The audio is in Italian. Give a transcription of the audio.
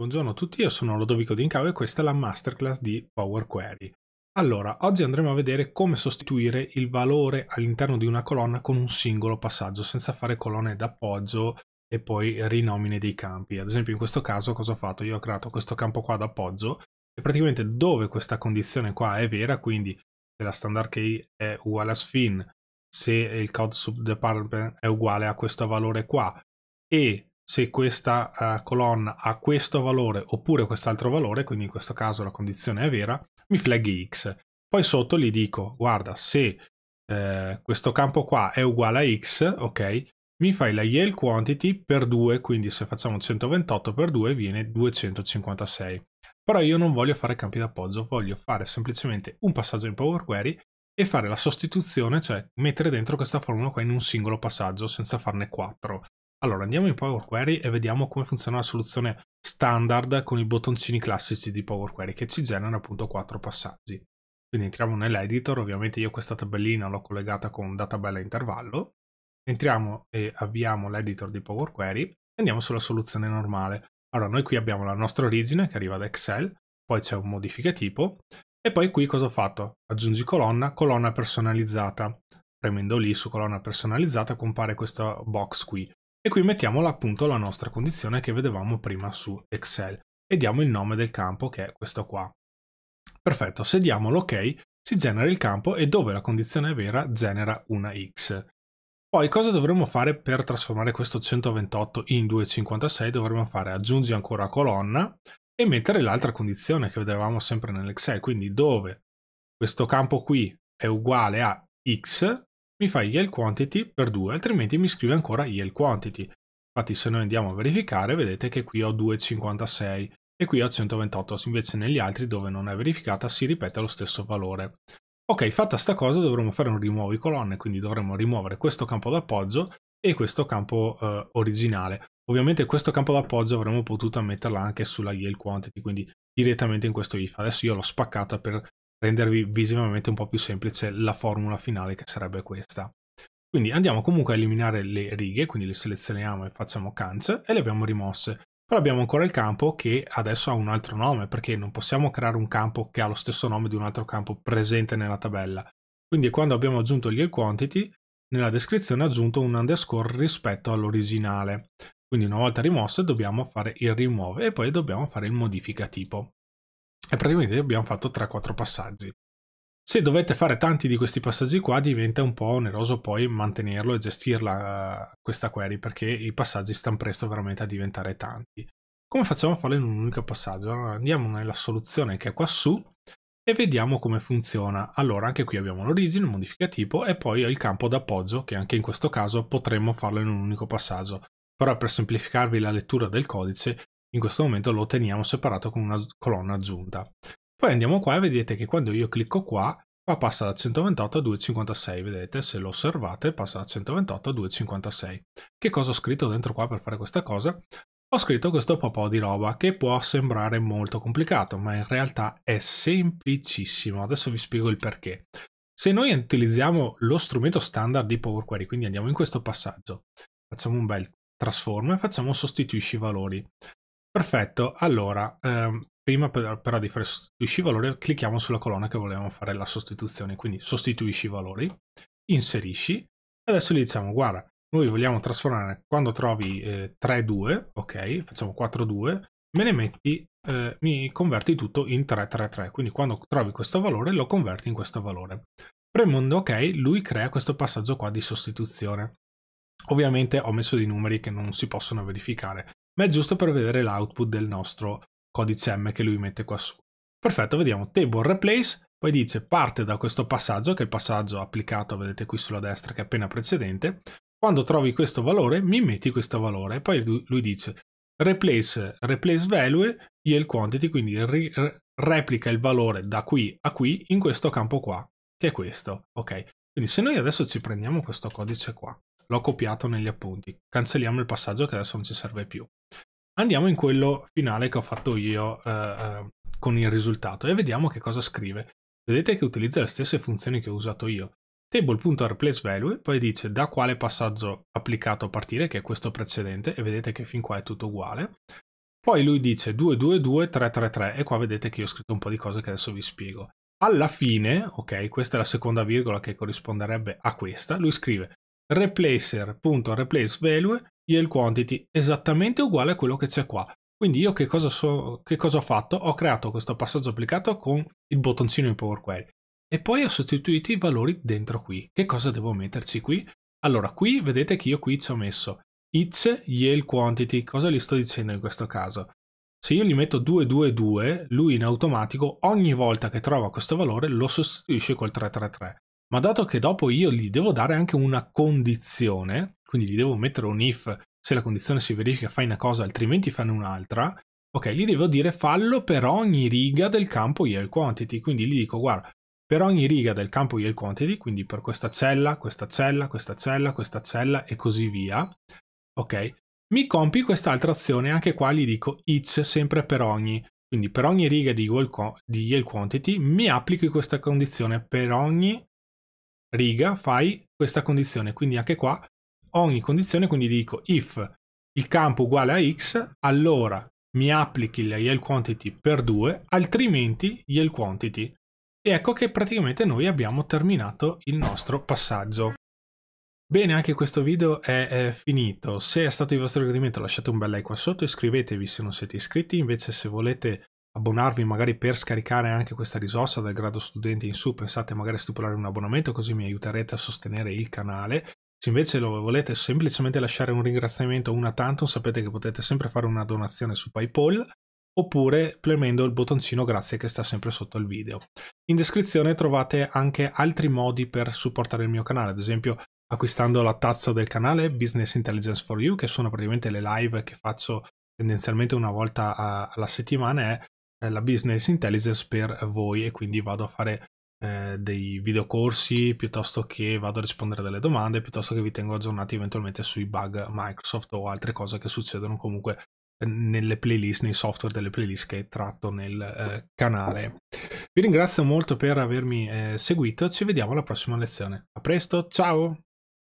Buongiorno a tutti, io sono Lodovico D'Incau e questa è la masterclass di Power Query. Allora, oggi andremo a vedere come sostituire il valore all'interno di una colonna con un singolo passaggio, senza fare colonne d'appoggio e poi rinomine dei campi. Ad esempio in questo caso cosa ho fatto? Io ho creato questo campo qua d'appoggio e praticamente dove questa condizione qua è vera, quindi se la standard key è uguale a SFIN, se il code subdepartment è uguale a questo valore qua e se questa colonna ha questo valore oppure quest'altro valore, quindi in questo caso la condizione è vera, mi flaghi X. Poi sotto gli dico, guarda, se questo campo qua è uguale a X, ok, mi fai la Yield Quantity per 2, quindi se facciamo 128 per 2 viene 256. Però io non voglio fare campi d'appoggio, voglio fare semplicemente un passaggio in Power Query e fare la sostituzione, cioè mettere dentro questa formula qua in un singolo passaggio senza farne 4. Allora andiamo in Power Query e vediamo come funziona la soluzione standard con i bottoncini classici di Power Query che ci generano appunto 4 passaggi. Quindi entriamo nell'editor, ovviamente io questa tabellina l'ho collegata con una tabella a intervallo. Entriamo e avviamo l'editor di Power Query e andiamo sulla soluzione normale. Allora noi qui abbiamo la nostra origine che arriva da Excel, poi c'è un modifica tipo e poi qui cosa ho fatto? Aggiungi colonna, colonna personalizzata. Premendo lì su colonna personalizzata compare questa box qui. E qui mettiamo appunto la nostra condizione che vedevamo prima su Excel e diamo il nome del campo che è questo qua. Perfetto, se diamo l'ok si genera il campo e dove la condizione è vera genera una X. Poi cosa dovremmo fare per trasformare questo 128 in 256? Dovremmo fare aggiungi ancora colonna e mettere l'altra condizione che vedevamo sempre nell'Excel, quindi dove questo campo qui è uguale a X, mi fa Yield Quantity per 2, altrimenti mi scrive ancora Yield Quantity. Infatti se noi andiamo a verificare vedete che qui ho 256 e qui ho 128, invece negli altri dove non è verificata si ripete lo stesso valore. Ok, fatta sta cosa dovremo fare un rimuovi colonne, quindi dovremo rimuovere questo campo d'appoggio e questo campo originale. Ovviamente questo campo d'appoggio avremmo potuto metterla anche sulla Yield Quantity, quindi direttamente in questo if. Adesso io l'ho spaccata per rendervi visivamente un po' più semplice la formula finale che sarebbe questa. Quindi andiamo comunque a eliminare le righe, quindi le selezioniamo e facciamo cancel e le abbiamo rimosse. Però abbiamo ancora il campo che adesso ha un altro nome, perché non possiamo creare un campo che ha lo stesso nome di un altro campo presente nella tabella. Quindi quando abbiamo aggiunto gli quantity, nella descrizione ho aggiunto un underscore rispetto all'originale. Quindi una volta rimosse dobbiamo fare il remove e poi dobbiamo fare il modifica tipo. E praticamente abbiamo fatto 3-4 passaggi. Se dovete fare tanti di questi passaggi qua diventa un po' oneroso poi mantenerlo e gestirla questa query, perché i passaggi stanno presto veramente a diventare tanti. Come facciamo a farlo in un unico passaggio? Allora andiamo nella soluzione che è qua su e vediamo come funziona. Allora anche qui abbiamo l'origine, il modifica tipo e poi il campo d'appoggio che anche in questo caso potremmo farlo in un unico passaggio. Però per semplificarvi la lettura del codice in questo momento lo teniamo separato con una colonna aggiunta. Poi andiamo qua e vedete che quando io clicco qua, qua passa da 128 a 256, vedete? Se lo osservate passa da 128 a 256. Che cosa ho scritto dentro qua per fare questa cosa? Ho scritto questo po' di roba che può sembrare molto complicato, ma in realtà è semplicissimo. Adesso vi spiego il perché. Se noi utilizziamo lo strumento standard di Power Query, quindi andiamo in questo passaggio, facciamo un bel trasform e facciamo sostituisci valori. Perfetto, allora prima però di fare sostituisci valori clicchiamo sulla colonna che volevamo fare la sostituzione, quindi sostituisci valori, inserisci, adesso gli diciamo guarda, noi vogliamo trasformare quando trovi 3-2, ok, facciamo 4-2, me ne metti, mi converti tutto in 3-3-3, quindi quando trovi questo valore lo converti in questo valore. Premendo ok, lui crea questo passaggio qua di sostituzione. Ovviamente ho messo dei numeri che non si possono verificare, ma è giusto per vedere l'output del nostro codice M che lui mette qua su. Perfetto, vediamo table replace, poi dice parte da questo passaggio, che è il passaggio applicato, vedete qui sulla destra, che è appena precedente, quando trovi questo valore mi metti questo valore, poi lui dice replace value, yield quantity, quindi replica il valore da qui a qui in questo campo qua, che è questo, ok? Quindi se noi adesso ci prendiamo questo codice qua, l'ho copiato negli appunti, cancelliamo il passaggio che adesso non ci serve più. Andiamo in quello finale che ho fatto io con il risultato e vediamo che cosa scrive. Vedete che utilizza le stesse funzioni che ho usato io. Table.replaceValue, poi dice da quale passaggio applicato a partire, che è questo precedente, e vedete che fin qua è tutto uguale. Poi lui dice 222333 e qua vedete che io ho scritto un po' di cose che adesso vi spiego. Alla fine, ok, questa è la seconda virgola che corrisponderebbe a questa, lui scrive replacer.replaceValue Yield Quantity esattamente uguale a quello che c'è qua. Quindi io che cosa ho fatto? Ho creato questo passaggio applicato con il bottoncino in Power Query e poi ho sostituito i valori dentro qui. Che cosa devo metterci qui? Allora qui vedete che io qui ci ho messo It's Yield Quantity. Cosa gli sto dicendo in questo caso? Se io gli metto 222, lui in automatico ogni volta che trova questo valore lo sostituisce col 333. Ma dato che dopo io gli devo dare anche una condizione, quindi gli devo mettere un if, se la condizione si verifica fai una cosa, altrimenti fai un'altra, ok, gli devo dire fallo per ogni riga del campo Yield Quantity. Quindi gli dico guarda, per ogni riga del campo Yield Quantity, quindi per questa cella, questa cella, questa cella, questa cella e così via, ok, mi compi quest'altra azione, anche qua gli dico each, sempre per ogni, quindi per ogni riga di Yield Quantity mi applichi questa condizione, per ogni riga fai questa condizione, quindi anche qua ogni condizione, quindi dico if il campo uguale a x, allora mi applichi la Yield Quantity per 2, altrimenti Yield Quantity. E ecco che praticamente noi abbiamo terminato il nostro passaggio. Bene, anche questo video è finito. Se è stato di vostro gradimento lasciate un bel like qua sotto, iscrivetevi se non siete iscritti, invece se volete abbonarvi magari per scaricare anche questa risorsa dal grado studente in su, pensate magari a stipulare un abbonamento così mi aiuterete a sostenere il canale. Se invece lo volete semplicemente lasciare un ringraziamento una tantum, sapete che potete sempre fare una donazione su PayPal oppure premendo il bottoncino grazie che sta sempre sotto il video. In descrizione trovate anche altri modi per supportare il mio canale, ad esempio acquistando la tazza del canale Business Intelligence for You, che sono praticamente le live che faccio tendenzialmente una volta alla settimana, è la Business Intelligence per voi, e quindi vado a fare dei videocorsi piuttosto che vado a rispondere a delle domande, piuttosto che vi tengo aggiornati eventualmente sui bug Microsoft o altre cose che succedono comunque nelle playlist, nei software delle playlist che tratto nel canale. Vi ringrazio molto per avermi seguito, ci vediamo alla prossima lezione. A presto, ciao!